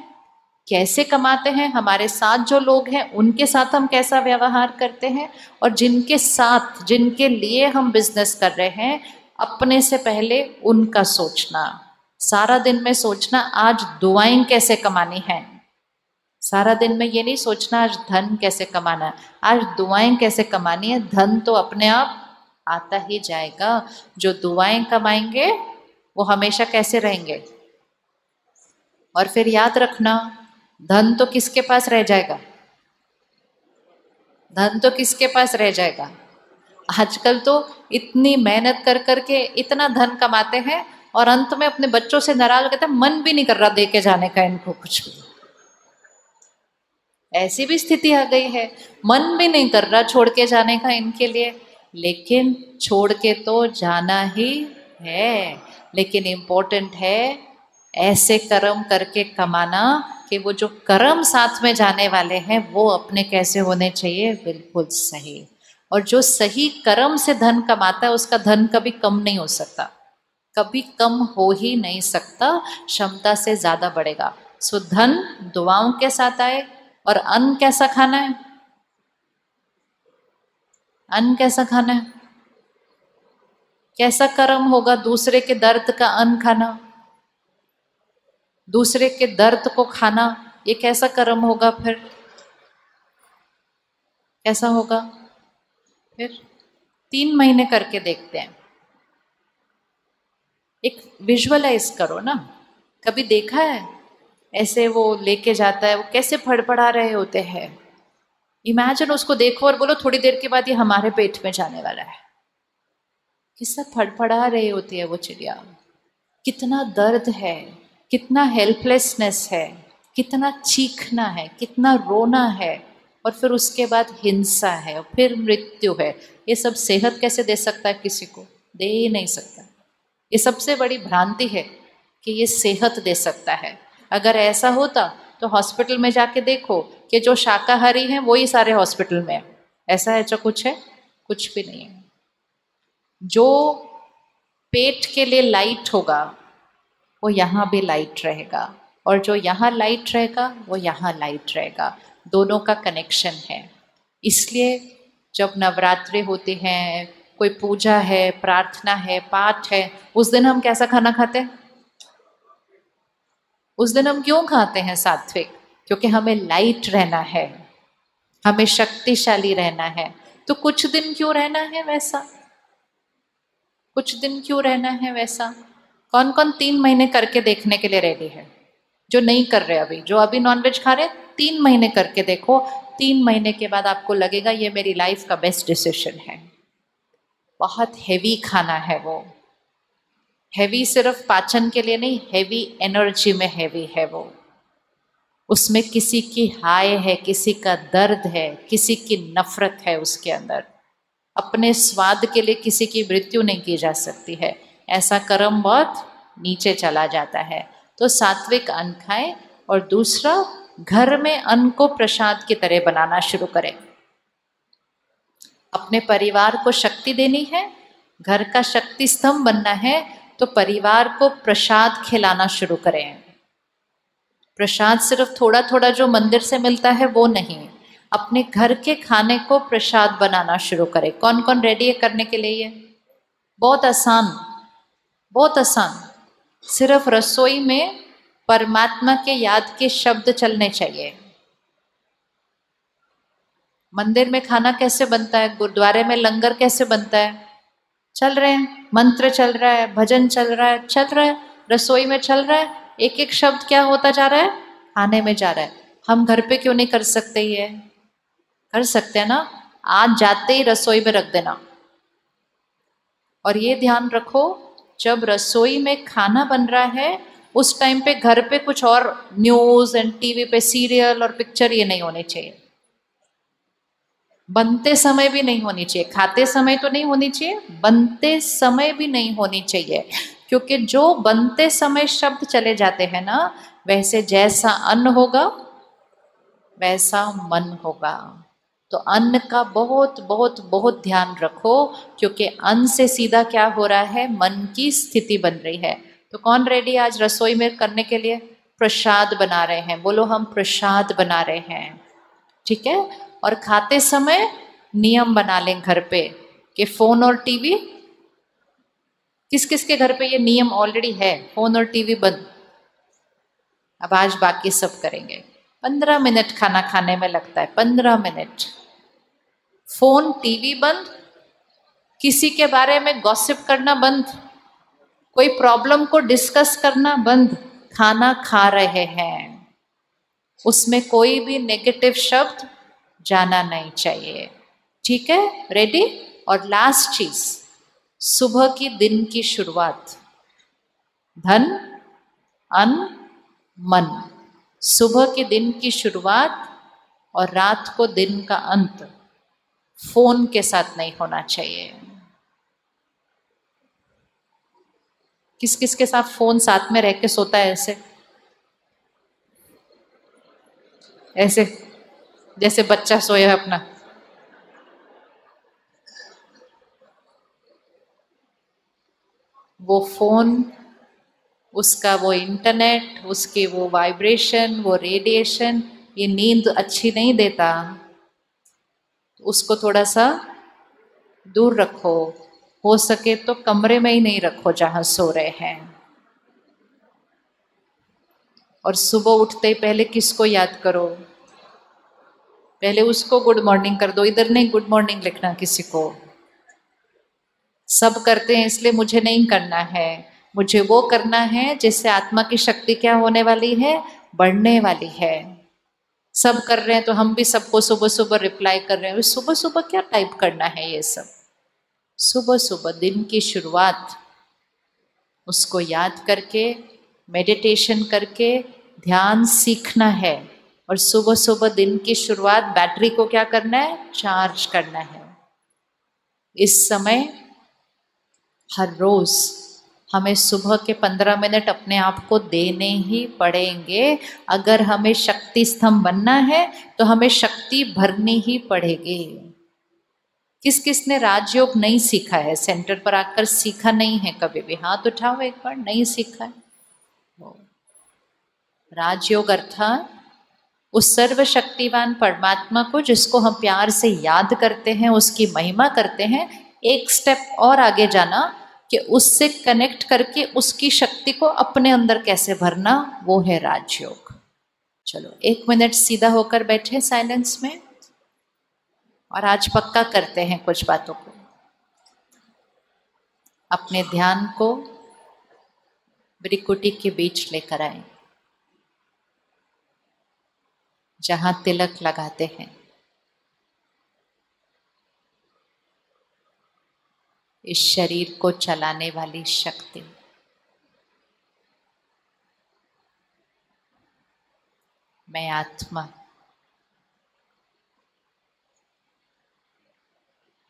कैसे कमाते हैं, हमारे साथ जो लोग हैं उनके साथ हम कैसा व्यवहार करते हैं, और जिनके साथ जिनके लिए हम बिजनेस कर रहे हैं अपने से पहले उनका सोचना। सारा दिन में सोचना आज दुआएं कैसे कमानी है, सारा दिन में ये नहीं सोचना आज धन कैसे कमाना है, आज दुआएं कैसे कमानी है। धन तो अपने आप आता ही जाएगा। जो दुआएं कमाएंगे वो हमेशा कैसे रहेंगे। और फिर याद रखना, धन तो किसके पास रह जाएगा, धन तो किसके पास रह जाएगा। आजकल तो इतनी मेहनत कर करके इतना धन कमाते हैं और अंत में अपने बच्चों से नाराज कहते हैं, मन भी नहीं कर रहा दे के जाने का इनको कुछ भी। ऐसी भी स्थिति आ गई है, मन भी नहीं कर रहा छोड़ के जाने का इनके लिए। लेकिन छोड़ के तो जाना ही है, लेकिन इम्पोर्टेंट है ऐसे कर्म करके कमाना कि वो जो कर्म साथ में जाने वाले हैं वो अपने कैसे होने चाहिए, बिल्कुल सही। और जो सही कर्म से धन कमाता है उसका धन कभी कम नहीं हो सकता, कभी कम हो ही नहीं सकता, क्षमता से ज़्यादा बढ़ेगा। सो धन दुआओं के साथ आए। और अन्न कैसा खाना है, अन्न कैसा खाना है, कैसा कर्म होगा। दूसरे के दर्द का अन्न खाना, दूसरे के दर्द को खाना, ये कैसा कर्म होगा, फिर कैसा होगा। फिर तीन महीने करके देखते हैं, एक विजुअलाइज करो ना। कभी देखा है ऐसे वो लेके जाता है, वो कैसे फड़फड़ा रहे होते हैं। इमेजिन उसको देखो और बोलो थोड़ी देर के बाद ये हमारे पेट में जाने वाला है। किससे फड़फड़ा रही होती है वो चिड़िया, कितना दर्द है, कितना हेल्पलेसनेस है, कितना चीखना है, कितना रोना है। और फिर उसके बाद हिंसा है और फिर मृत्यु है। ये सब सेहत कैसे दे सकता है, किसी को दे ही नहीं सकता। ये सबसे बड़ी भ्रांति है कि ये सेहत दे सकता है। अगर ऐसा होता तो हॉस्पिटल में जाके देखो कि जो शाकाहारी हैं वही सारे हॉस्पिटल में है। ऐसा ऐसा कुछ है, कुछ भी नहीं है। जो पेट के लिए लाइट होगा वो यहाँ भी लाइट रहेगा, और जो यहाँ लाइट रहेगा वो यहाँ लाइट रहेगा। दोनों का कनेक्शन है। इसलिए जब नवरात्रि होती हैं, कोई पूजा है, प्रार्थना है, पाठ है, उस दिन हम कैसा खाना खाते हैं, उस दिन हम क्यों खाते हैं सात्विक, क्योंकि हमें लाइट रहना है, हमें शक्तिशाली रहना है। तो कुछ दिन क्यों रहना है वैसा, कुछ दिन क्यों रहना है वैसा। कौन कौन तीन महीने करके देखने के लिए रेडी है, जो नहीं कर रहे अभी, जो अभी नॉनवेज खा रहे तीन महीने करके देखो। तीन महीने के बाद आपको लगेगा ये मेरी लाइफ का बेस्ट डिसीजन है। बहुत हैवी खाना है वो, हैवी सिर्फ पाचन के लिए नहीं, हैवी एनर्जी में हैवी है वो। उसमें किसी की हाय है, किसी का दर्द है, किसी की नफरत है उसके अंदर। अपने स्वाद के लिए किसी की मृत्यु नहीं की जा सकती है। ऐसा कर्म बहुत नीचे चला जाता है। तो सात्विक अन्न खाएं। और दूसरा, घर में अन्न को प्रसाद की तरह बनाना शुरू करें। अपने परिवार को शक्ति देनी है, घर का शक्ति स्तंभ बनना है, तो परिवार को प्रसाद खिलाना शुरू करें। प्रसाद सिर्फ थोड़ा थोड़ा जो मंदिर से मिलता है वो नहीं, अपने घर के खाने को प्रसाद बनाना शुरू करें। कौन कौन रेडी है करने के लिए, ये बहुत आसान, बहुत आसान। सिर्फ रसोई में परमात्मा के याद के शब्द चलने चाहिए। मंदिर में खाना कैसे बनता है, गुरुद्वारे में लंगर कैसे बनता है, चल रहे हैं, मंत्र चल रहा है, भजन चल रहा है, चल रहा है, रसोई में चल रहा है। एक एक शब्द क्या होता जा रहा है, खाने में जा रहा है। हम घर पे क्यों नहीं कर सकते, ये कर सकते हैं ना। आज जाते ही रसोई में रख देना। और ये ध्यान रखो, जब रसोई में खाना बन रहा है उस टाइम पे घर पे कुछ और न्यूज़ एंड टीवी पे सीरियल और पिक्चर ये नहीं होने चाहिए। बनते समय भी नहीं होनी चाहिए, खाते समय तो नहीं होनी चाहिए, बनते समय भी नहीं होनी चाहिए। क्योंकि जो बनते समय शब्द चले जाते हैं ना, वैसे जैसा अन्न होगा वैसा मन होगा। तो अन्न का बहुत बहुत बहुत ध्यान रखो, क्योंकि अन्न से सीधा क्या हो रहा है, मन की स्थिति बन रही है। तो कौन रेडी आज रसोई में करने के लिए, प्रसाद बना रहे हैं, बोलो हम प्रसाद बना रहे हैं, ठीक है। और खाते समय नियम बना लें घर पे कि फोन और टीवी, किस किस के घर पे ये नियम ऑलरेडी है, फोन और टीवी बंद। अब आज बाकी सब करेंगे। पंद्रह मिनट खाना खाने में लगता है, पंद्रह मिनट फोन टीवी बंद, किसी के बारे में गॉसिप करना बंद, कोई प्रॉब्लम को डिस्कस करना बंद। खाना खा रहे हैं उसमें कोई भी नेगेटिव शब्द जाना नहीं चाहिए, ठीक है, रेडी। और लास्ट चीज, सुबह की दिन की शुरुआत, धन अन्न मन, सुबह के दिन की शुरुआत और रात को दिन का अंत फोन के साथ नहीं होना चाहिए। किस किस के साथ फोन साथ में रह के सोता है ऐसे ऐसे जैसे बच्चा सोया है अपना? वो फोन, उसका वो इंटरनेट, उसके वो वाइब्रेशन, वो रेडिएशन, ये नींद अच्छी नहीं देता, उसको थोड़ा सा दूर रखो। हो सके तो कमरे में ही नहीं रखो जहाँ सो रहे हैं। और सुबह उठते ही पहले किसको याद करो? पहले उसको गुड मॉर्निंग कर दो। इधर नहीं गुड मॉर्निंग लिखना किसी को, सब करते हैं इसलिए मुझे नहीं करना है, मुझे वो करना है जिससे आत्मा की शक्ति क्या होने वाली है, बढ़ने वाली है। सब कर रहे हैं तो हम भी सबको सुबह सुबह रिप्लाई कर रहे हैं। सुबह सुबह क्या टाइप करना है ये सब? सुबह सुबह दिन की शुरुआत उसको याद करके मेडिटेशन करके ध्यान सीखना है। और सुबह सुबह दिन की शुरुआत बैटरी को क्या करना है, चार्ज करना है। इस समय हर रोज हमें सुबह के पंद्रह मिनट अपने आप को देने ही पड़ेंगे। अगर हमें शक्ति स्तंभ बनना है तो हमें शक्ति भरनी ही पड़ेगी। किस किस ने राजयोग नहीं सीखा है, सेंटर पर आकर सीखा नहीं है कभी भी? हाथ उठाओ एक बार, नहीं सीखा है। राजयोग अर्थात उस सर्वशक्तिवान परमात्मा को जिसको हम प्यार से याद करते हैं, उसकी महिमा करते हैं। एक स्टेप और आगे जाना कि उससे कनेक्ट करके उसकी शक्ति को अपने अंदर कैसे भरना, वो है राजयोग। चलो एक मिनट सीधा होकर बैठे साइलेंस में, और आज पक्का करते हैं कुछ बातों को। अपने ध्यान को भ्रूकुटी के बीच लेकर आए जहां तिलक लगाते हैं। इस शरीर को चलाने वाली शक्ति, मैं आत्मा,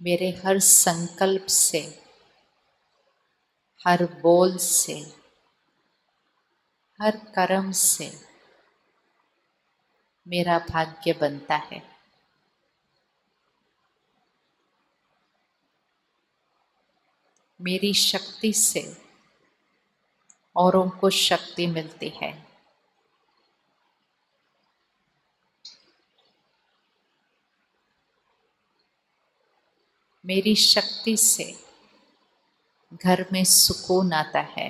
मेरे हर संकल्प से, हर बोल से, हर कर्म से मेरा भाग्य बनता है। मेरी शक्ति से औरों को शक्ति मिलती है। मेरी शक्ति से घर में सुकून आता है।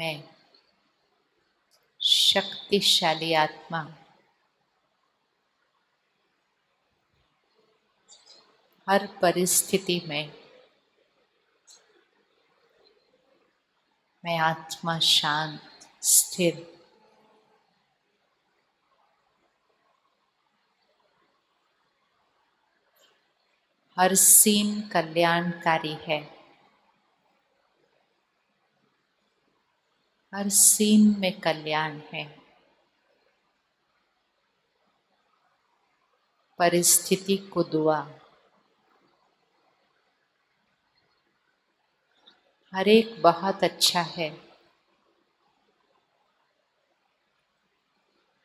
मैं शक्तिशाली आत्मा हर परिस्थिति में, मैं आत्मा शांत स्थिर हर सीन कल्याणकारी है। हर सीन में कल्याण है। परिस्थिति को दुआ, हर एक बहुत अच्छा है,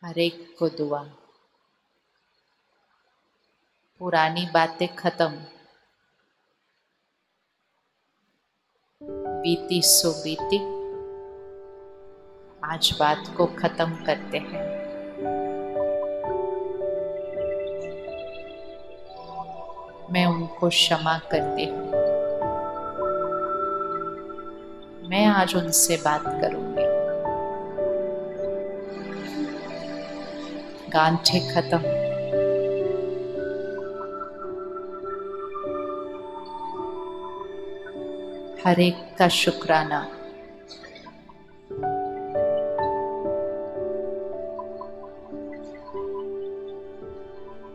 हर एक को दुआ। पुरानी बातें खत्म, बीती सो बीती, आज बात को खत्म करते हैं। मैं उनको क्षमा करती हूँ। मैं आज उनसे बात करूंगी। गांठे खत्म, हर एक का शुक्राना।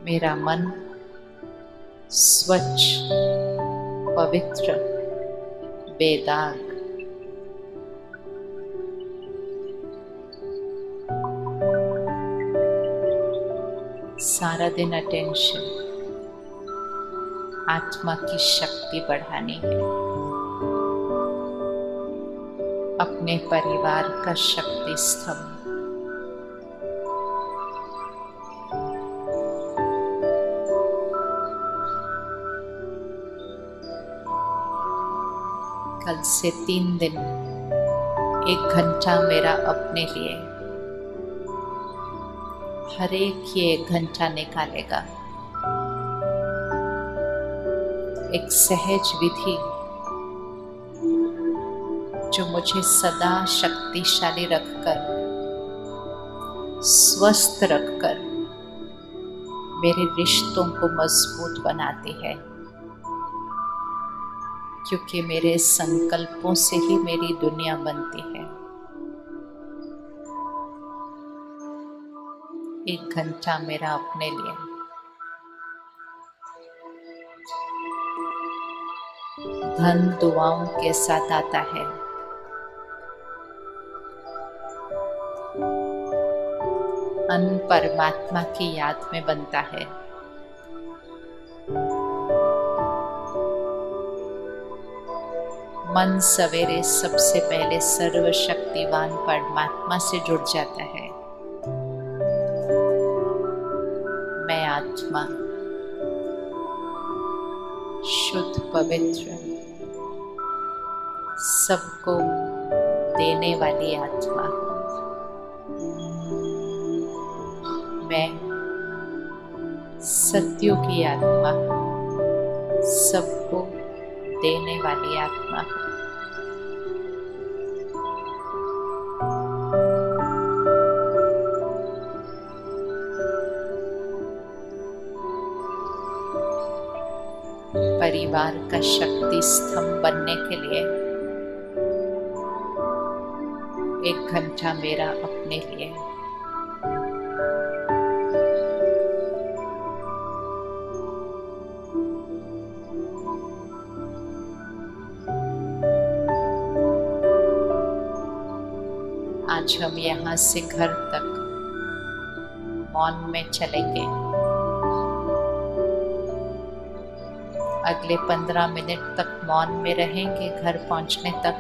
मेरा मन स्वच्छ, पवित्र, बेदाग। सारा दिन अटेंशन, आत्मा की शक्ति बढ़ाने है, अपने परिवार का शक्ति स्तंभ। कल से तीन दिन एक घंटा मेरा अपने लिए, हर एक ये घंटा निकालेगा। एक सहज विधि जो मुझे सदा शक्तिशाली रखकर, स्वस्थ रखकर, मेरे रिश्तों को मजबूत बनाती है, क्योंकि मेरे संकल्पों से ही मेरी दुनिया बनती है। एक घंटा मेरा अपने लिए। धन दुआओं के साथ आता है, अन्न परमात्मा की याद में बनता है। मन सवेरे सबसे पहले सर्वशक्तिवान परमात्मा से जुड़ जाता है। आत्मा शुद्ध, पवित्र, सबको देने वाली आत्मा। मैं सत्यों की आत्मा, सबको देने वाली आत्मा। परिवार का शक्ति स्तंभ बनने के लिए एक घंटा मेरा अपने लिए। आज हम यहाँ से घर तक मौन में चलेंगे। अगले पंद्रह मिनट तक मौन में रहेंगे घर पहुंचने तक।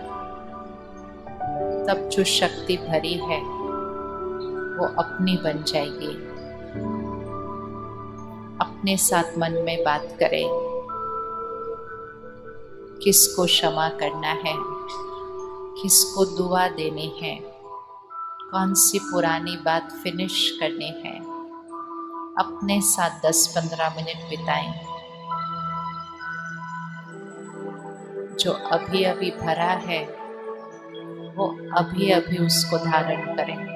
तब जो शक्ति भरी है वो अपनी बन जाएगी। अपने साथ मन में बात करें, किसको क्षमा करना है, किसको दुआ देनी है, कौन सी पुरानी बात फिनिश करनी है। अपने साथ दस पंद्रह मिनट बिताएं। जो अभी अभी भरा है वो अभी अभी उसको धारण करें।